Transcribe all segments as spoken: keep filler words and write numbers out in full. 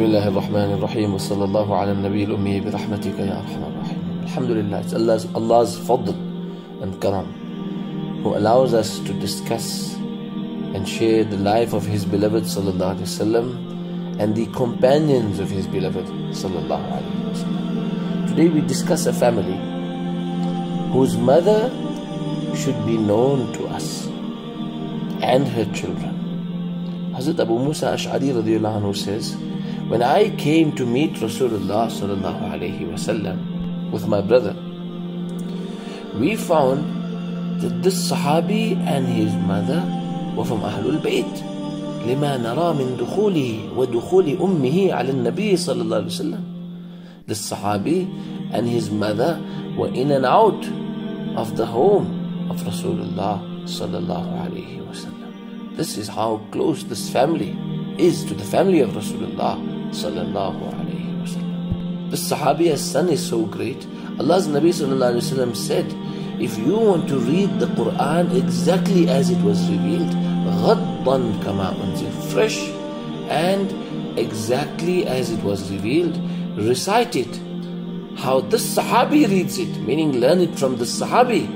Bismillahir Rahmanir Rahim. Wa sallallahu ala nabiyil ummi bi rahmatika ya arhamar rahim. Alhamdulillah, it's Allah's, Allah's fadl and karam who allows us to discuss and share the life of His beloved sallallahu alaihi wasallam and the companions of His beloved sallallahu alaihi wasallam. Today we discuss a family whose mother should be known to us and her children. Hazrat Abu Musa Ash'ari radiyallahu anhu says, when I came to meet Rasulullah sallallahu alayhi wasallam with my brother, we found that this Sahabi and his mother were from Ahlul Bayt. لما نرى من دخوله ودخول أمه على النبي صلى الله عليه وسلم. This Sahabi and his mother were in and out of the home of Rasulullah sallallahu alayhi wasallam. This is how close this family is to the family of Rasulullah sallallahu alayhi wa sallam. This Sahabiya's son is so great. Allah's Nabi sallallahu alayhi wa sallam said, if you want to read the Qur'an exactly as it was revealed, غَضًّا كَمَا أُنْزِلَ, fresh and exactly as it was revealed, recite it how this Sahabi reads it, meaning learn it from the Sahabi.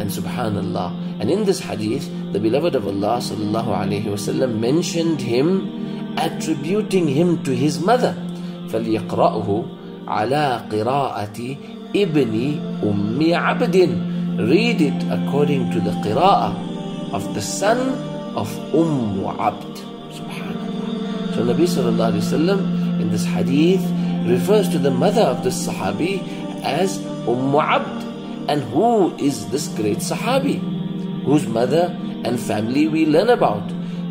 And subhanallah, and in this hadith, the beloved of Allah sallallahu alayhi wasallam mentioned him, attributing him to his mother. فَلْيَقْرَأْهُ عَلَىٰ قِرَاءَةِ إِبْنِ أُمِّ عَبْدٍ, read it according to the qira'ah of the son of Ummu Abd. Subhanallah. So Nabi sallallahu alayhi wasallam in this hadith refers to the mother of this Sahabi as Ummu Abd. And who is this great Sahabi whose mother and family we learn about?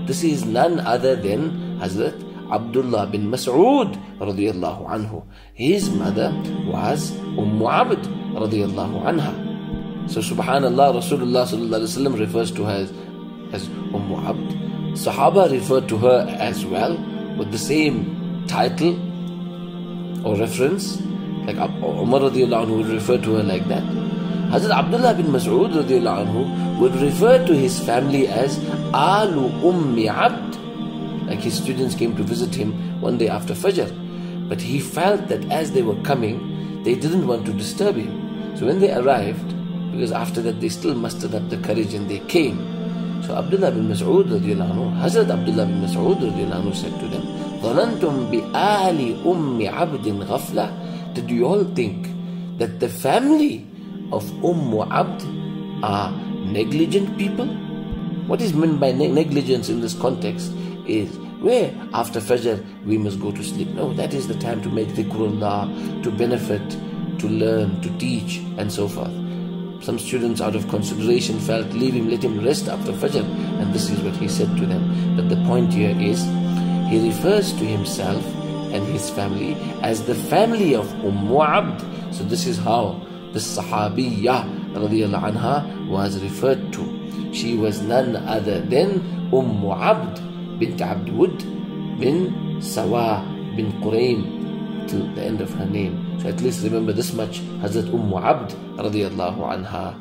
This is none other than Hazrat Abdullah bin Mas'ud radiyallahu anhu. His mother was Ummu Abd radiyallahu anha. So subhanallah, Rasulullah sallallahu alaihi wasallam refers to her as, as Ummu Abd. Sahaba referred to her as well with the same title or reference. Like Umar radiyallahu anhu would refer to her like that. Hazrat Abdullah bin Mas'ud radiyallahu anhu would refer to his family as Aal-Ummi-Abd. Like his students came to visit him one day after Fajr, but he felt that as they were coming, they didn't want to disturb him. So when they arrived, because after that they still mustered up the courage and they came. So Abdullah bin Mas'ud radiyallahu anhu, Hazrat Abdullah bin Mas'ud radiyallahu anhu said to them, ظَنَنْتُمْ بِآلِ أُمِّ عَبْدٍ غَفْلَةٍ. Did you all think that the family of Ummu Abd are negligent people? What is meant by ne negligence in this context is where after Fajr we must go to sleep. No, that is the time to make dhikrullah, to benefit, to learn, to teach and so forth. Some students out of consideration felt, leave him, let him rest after Fajr, and this is what he said to them. But the point here is he refers to himself and his family as the family of Ummu Abd. So this is how the Sahabiya radiyallahu anha was referred to. She was none other than Ummu Abd bint Abdwud bin Sawa bin Quraym till the end of her name. So at least remember this much, Hazrat Ummu Abd radiyallahu anha.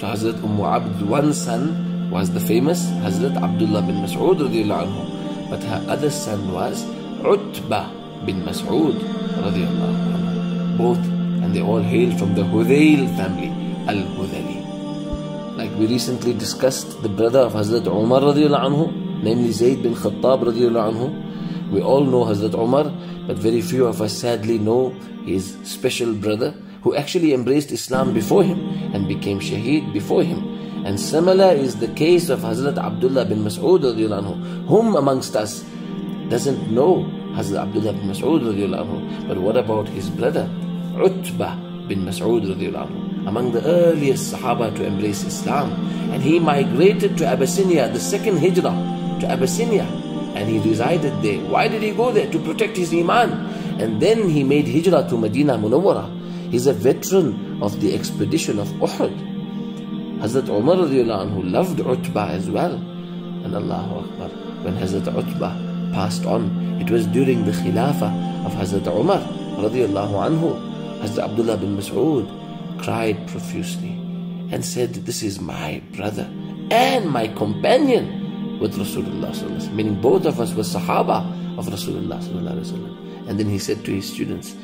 So Hazrat Ummu Abd's one son was the famous Hazrat Abdullah bin Mas'ud radiyallahu anhu, but her other son was Utbah bin Mas'ud radiyallahu anhu. Both, and they all hail from the Hudayl family, Al-Hudali. Like we recently discussed the brother of Hazrat Umar radiyallahu anhu, namely Zayd bin Khattab radiyallahu anhu. We all know Hazrat Umar, but very few of us sadly know his special brother who actually embraced Islam before him and became shaheed before him. And similar is the case of Hazrat Abdullah bin Mas'ud radiyallahu anhu. Whom amongst us doesn't know Hazrat Abdullah bin Mas'ud radiyallahu anhu? But what about his brother Utbah bin Mas'ud radiyallahu anhu, among the earliest Sahaba to embrace Islam, and he migrated to Abyssinia, the second Hijrah to Abyssinia, and he resided there. Why did he go there? To protect his Iman. And then he made Hijrah to Medina Munawwara. He's a veteran of the expedition of Uhud. Hazrat Umar radiyallahu anhu loved Utbah as well. And Allahu Akbar, when Hazrat Utbah passed on, it was during the Khilafah of Hazrat Umar radiyallahu anhu. Hazrat Abdullah bin Mas'ud cried profusely and said, this is my brother and my companion with Rasulullah sallallahu alaihi wasallam. Meaning both of us were Sahaba of Rasulullah sallallahu alaihi wasallam. And then he said to his students,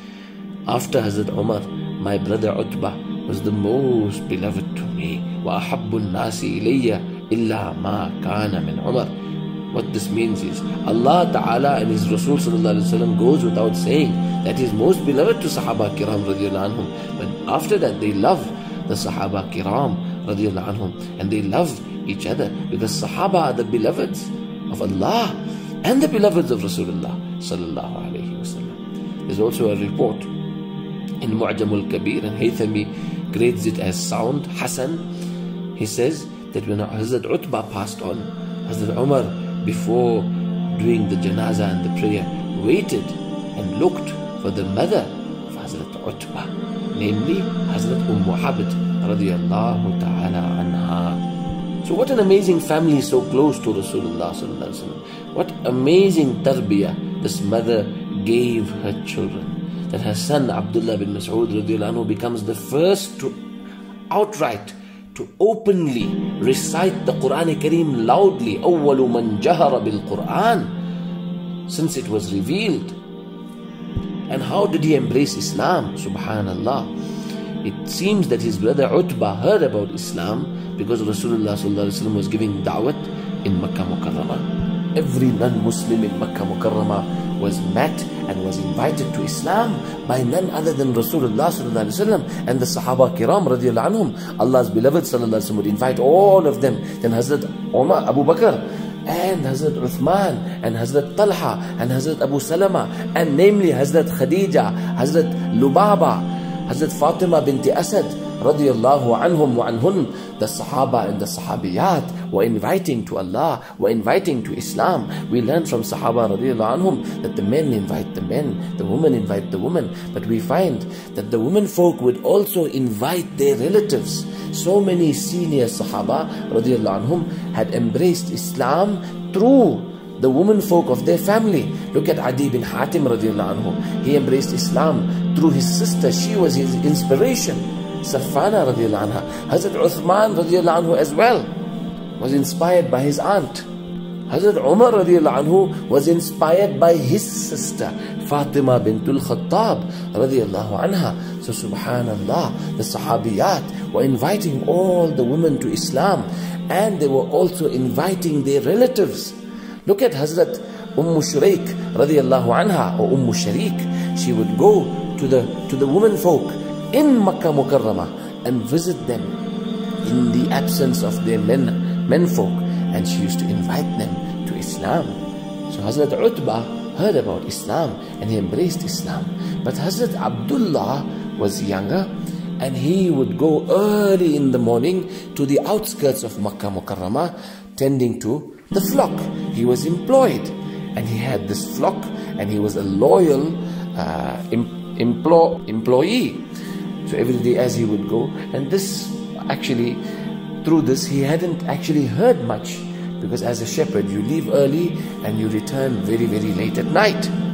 after Hazrat Umar, my brother Utbah was the most beloved to me. وَأَحَبُّ النَّاسِ إِلَيَّ إِلَّا مَا كَانَ مِنْ عُمَرٍ. What this means is, Allah Ta'ala and His Rasul sallallahu alaihi wasallam goes without saying that He is most beloved to Sahaba Kiram radiyallahu anhum. But after that, they love the Sahaba Kiram radiyallahu anhum, and they love each other, because Sahaba are the beloveds of Allah and the beloveds of Rasulullah sallallahu alaihi wasallam. There's also a report in Mu'jamul Kabir, and Haythami grades it as sound Hassan. He says that when Hazrat Utbah passed on, Hazrat Umar, before doing the janazah and the prayer, waited and looked for the mother of Hazrat Utbah, namely Hazrat Ummu Abd radiyallahu ta'ala anha. So what an amazing family, so close to Rasulullah sallallahu alaihi wasallam. What amazing tarbiyah this mother gave her children, that her son Abdullah bin Mas'ud radiyallahu anhu becomes the first to outright, to openly recite the Qur'an-e-Kareem loudly. أَوَّلُ مَنْ جَهَرَ بِالْقُرْآنِ, since it was revealed. And how did he embrace Islam? Subhanallah. It seems that his brother Utbah heard about Islam because Rasulullah sallallahu alaihi wasallam was giving da'wat in Makkah Mukarramah. Every non-Muslim in Makkah Mukarramah was met and was invited to Islam by none other than Rasulullah sallallahu alaihi wasallam and the Sahaba Kiram radiyallahu anhum. Allah's beloved sallallahu alaihi wasallam would invite all of them. Then Hazrat Umar, Abu Bakr, and Hazrat Uthman, and Hazrat Talha, and Hazrat Abu Salama, and namely Hazrat Khadija, Hazrat Lubaba, Hazrat Fatima bint Asad radiyallahu anhum wa anhun. The Sahaba and the Sahabiyat were inviting to Allah, were inviting to Islam. We learn from Sahaba radiyallahu anhum that the men invite the men, the women invite the women. But we find that the women folk would also invite their relatives. So many senior Sahaba radiyallahu anhum had embraced Islam through the women folk of their family. Look at Adi bin Hatim radiyallahu anhu. He embraced Islam through his sister. She was his inspiration. Safana radiyallahu anha. Hazrat Uthman radiyallahu anhu as well was inspired by his aunt. Hazrat Umar radiyallahu anhu was inspired by his sister Fatima bintul Khattab radiyallahu anha. So subhanallah, the Sahabiyat were inviting all the women to Islam, and they were also inviting their relatives. Look at Hazrat Um Mushrayk radiyallahu anha, or Ummu Sharik. She would go to the to the women folk in Makkah Mukarramah and visit them in the absence of their men men folk, and she used to invite them to Islam. So Hazrat Utbah heard about Islam and he embraced Islam. But Hazrat Abdullah was younger, and he would go early in the morning to the outskirts of Makkah Mukarramah, tending to the flock. He was employed, and he had this flock, and he was a loyal uh, em emplo employee. So every day as he would go, and this actually, through this, he hadn't actually heard much, because as a shepherd, you leave early and you return very, very late at night.